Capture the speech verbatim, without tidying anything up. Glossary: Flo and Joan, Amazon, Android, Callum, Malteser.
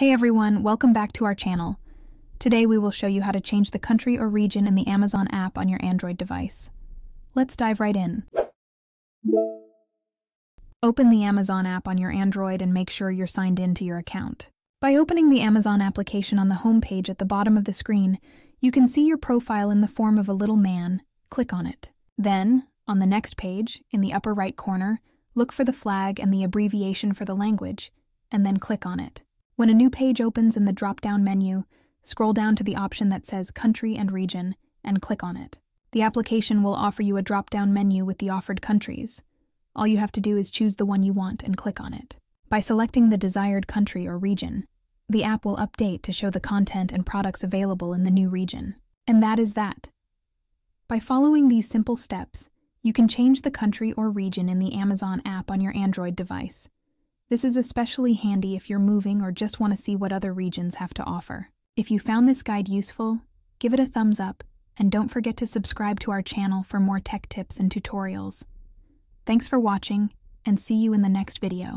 Hey everyone, welcome back to our channel. Today we will show you how to change the country or region in the Amazon app on your Android device. Let's dive right in. Open the Amazon app on your Android and make sure you're signed in to your account. By opening the Amazon application on the home page at the bottom of the screen, you can see your profile in the form of a little man. Click on it. Then, on the next page, in the upper right corner, look for the flag and the abbreviation for the language, and then click on it. When a new page opens in the drop-down menu, scroll down to the option that says Country and Region and click on it. The application will offer you a drop-down menu with the offered countries. All you have to do is choose the one you want and click on it. By selecting the desired country or region, the app will update to show the content and products available in the new region. And that is that. By following these simple steps, you can change the country or region in the Amazon app on your Android device. This is especially handy if you're moving or just want to see what other regions have to offer. If you found this guide useful, give it a thumbs up, and don't forget to subscribe to our channel for more tech tips and tutorials. Thanks for watching, and see you in the next video.